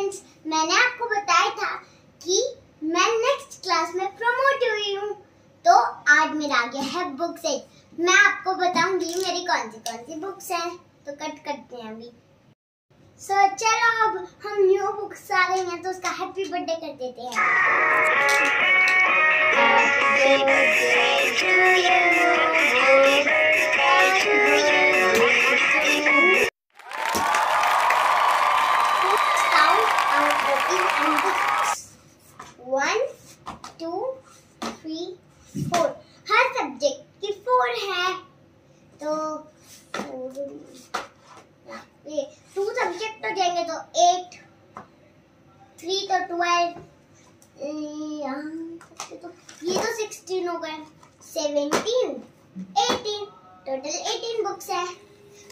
Friends, मैंने आपको बताया था कि मैं नेक्स्ट क्लास में प्रमोट हुई हूँ, तो आज मेरा आ गया है बुक सेट। मैं आपको बताऊंगी मेरी कौन सी बुक्स हैं, तो कट करते हैं अभी। चलो अब हम न्यू बुक्स आ गई हैं, तो उसका हैप्पी बर्थडे कर देते हैं।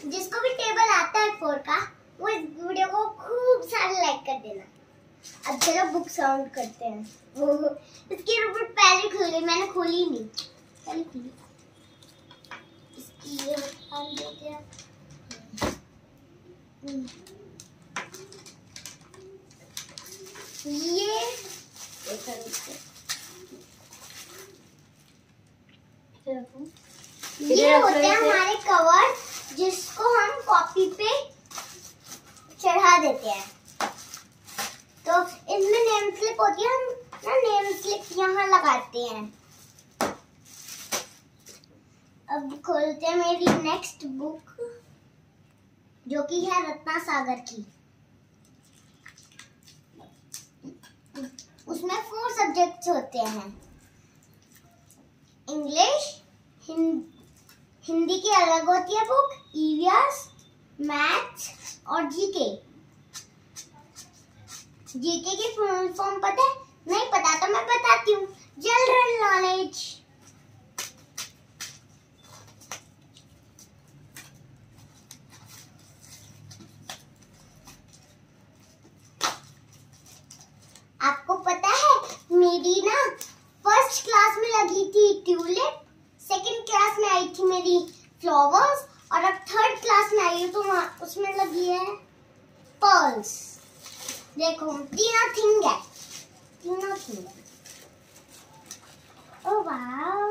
जिसको भी टेबल आता है 4 का, वो इस वीडियो को खूब सारे लाइक कर देना। अब चलो बुक साउंड करते हैं। वो इसकी रिपोर्ट पहले खुल गई, मैंने खोली नहीं, पहले खुली इसकी ये हम देते हैं। ये देखो, ये होते हैं हमारे कवर जिसको हम कॉपी पे चढ़ा देते हैं। तो इसमें नेम स्लिप होती है, हम ना नेम स्लिप यहाँ लगाते हैं। अब खोलते हैं मेरी नेक्स्ट बुक, जो कि है रत्ना सागर की। उसमें 4 सब्जेक्ट्स होते हैं, इंग्लिश, हिंदी की अलग होती है बुक, ईवीएस, मैथ्स और जीके। जीके की फॉर्म पता है? नहीं पता तो मैं बताती हूँ, जनरल नॉलेज। आपको पता है मेरी ना फर्स्ट क्लास में लगी थी ट्यूलिप, सेकेंड क्लास में आई थी मेरी फ्लावर्स, और अब थर्ड क्लास में आई हूँ तो उसमें लगी है पर्ल्स। देखो तीनों थिंग है। ओ वाओ,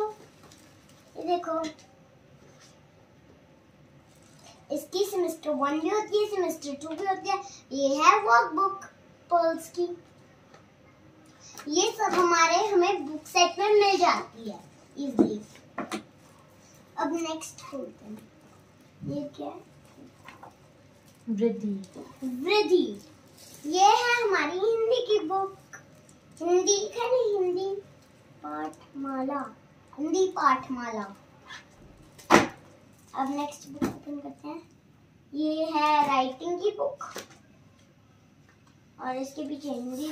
ये देखो, इसकी सेमेस्टर 1 भी होती है, सेमेस्टर 2 भी होती है। ये है वर्कबुक पर्ल्स की। ये सब हमें बुक सेट में मिल जाती है इजीली। अब नेक्स्ट खोलते हैं, ये क्या है? वृद्धि। ये है हमारी हिंदी की बुक, हिंदी पाठमाला, अब नेक्स्ट बुक ओपन करते हैं। ये है राइटिंग की बुक, और इसके पीछे हिंदी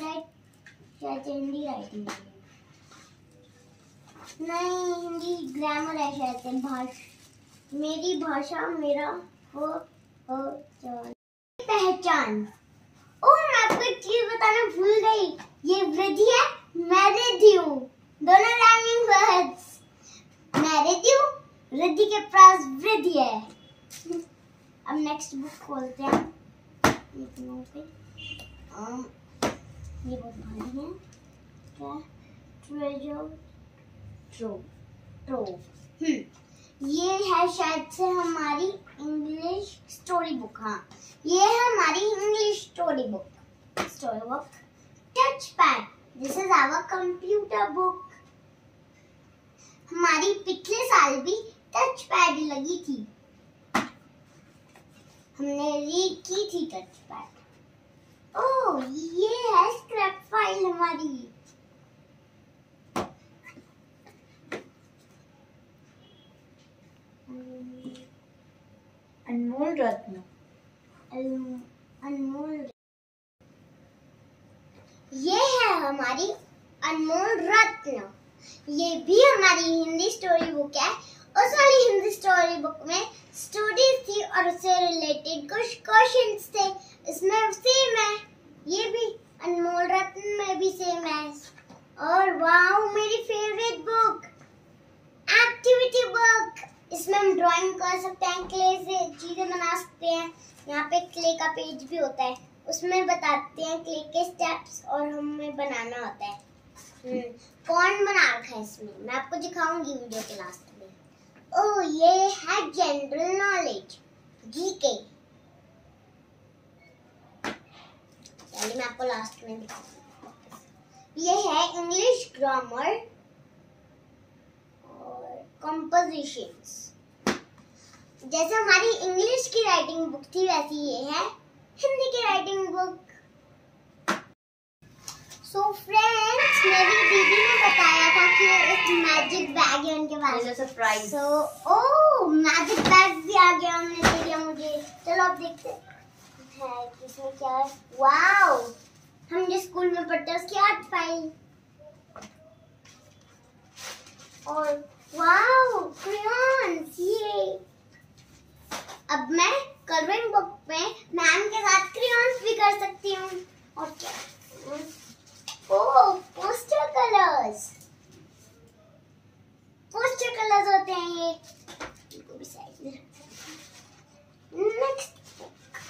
राइटिंग नहीं, हिंदी ग्रामर है शायद, भाषा, मेरी भाषा मेरा हो पहचान। और मैं आपको एक चीज बताना भूल गई, ये वृद्धि है, मैं वृद्धि हूँ, दोनों राइमिंग वर्ड्स। मैं वृद्धि हूँ, वृद्धि के पास वृद्धि है। अब नेक्स्ट बुक खोलते हैं। ये बहुत भारी है, क्या ट्रेजर ट्रोव। ये है शायद से हमारी इंग्लिश स्टोरी बुक। हाँ, ये है हमारी English story book. Touch pad, this is our computer book. हमारी पिछले साल भी टच पैड लगी थी, हमने रीड की थी टच पैड। ओह, ये है स्क्रैप फाइल हमारी। अनमोल रत्न, ये है हमारी अनमोल रत्न। ये भी हमारी हिंदी स्टोरी बुक है। उस वाली हिंदी स्टोरी बुक में स्टोरीज थी और उससे रिलेटेड कुछ क्वेश्चंस थे। इसमें सेम है, ये भी अनमोल रत्न में भी सेम है। और वाओ, मेरी फेवरेट बुक एक्टिविटी बुक। इसमें हम ड्राइंग कर सकते हैं, क्ले से चीजें बना सकते हैं। यहाँ पे क्ले का पेज भी होता है। उसमें बताते हैं क्ले के स्टेप्स और हमें बनाना होता है। कौन बना रखा है इसमें मैं आपको दिखाऊंगी वीडियो के लास्ट में। ओ ये है जनरल नॉलेज जीके, चलिए मैं आपको लास्ट में दिखाऊंगी। ये है इंग्लिश ग्रामर और कंपोजिशंस। जैसे हमारी इंग्लिश की राइटिंग बुक थी वैसी ये है हिंदी की राइटिंग बुक। सो फ्रेंड्स मेरी दीदी ने बताया था कि एक मैजिक बैग है उनके बारे में, surprise. So oh magic bag भी आ गया हमने दे दिया मुझे। चलो आप देखते हैं इसमें क्या है। वाओ हम जिस स्कूल में पढ़ते हैं उसकी आर्ट फाइल और वाओ क्रेयॉन्स। ये अब मैं कलरिंग बुक में मैम के साथ क्रेयॉन्स भी कर सकती हूँ। और क्या ओ पोस्टर कलर्स होते हैं ये। इनको भी साइड में रखते हैं। नेक्स्ट बुक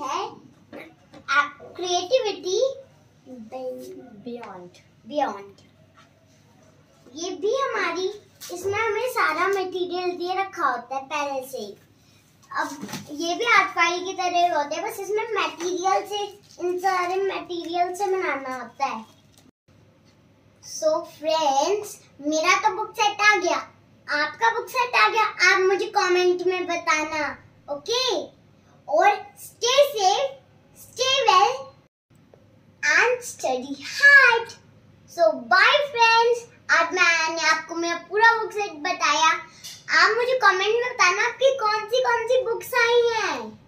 है क्रिएटिविटी बियॉन्ड। ये भी हमारी इसमें हमें सारा मटेरियल दे रखा होता है पहले से। अब ये भी आर्ट फाइल की तरह होते हैं, बस इसमें मटेरियल से इन सारे मटेरियल से बनाना होता है। सो फ्रेंड्स मेरा तो बुक सेट आ गया, आपका बुक सेट आ गया, आप मुझे कमेंट में बताना ओके। और stay safe, stay well and study hard. So bye friends, आज मैंने आपको मेरा पूरा बुक सेट बताया। आप मुझे कमेंट में बताना आपकी कौन सी बुक्स आई हैं।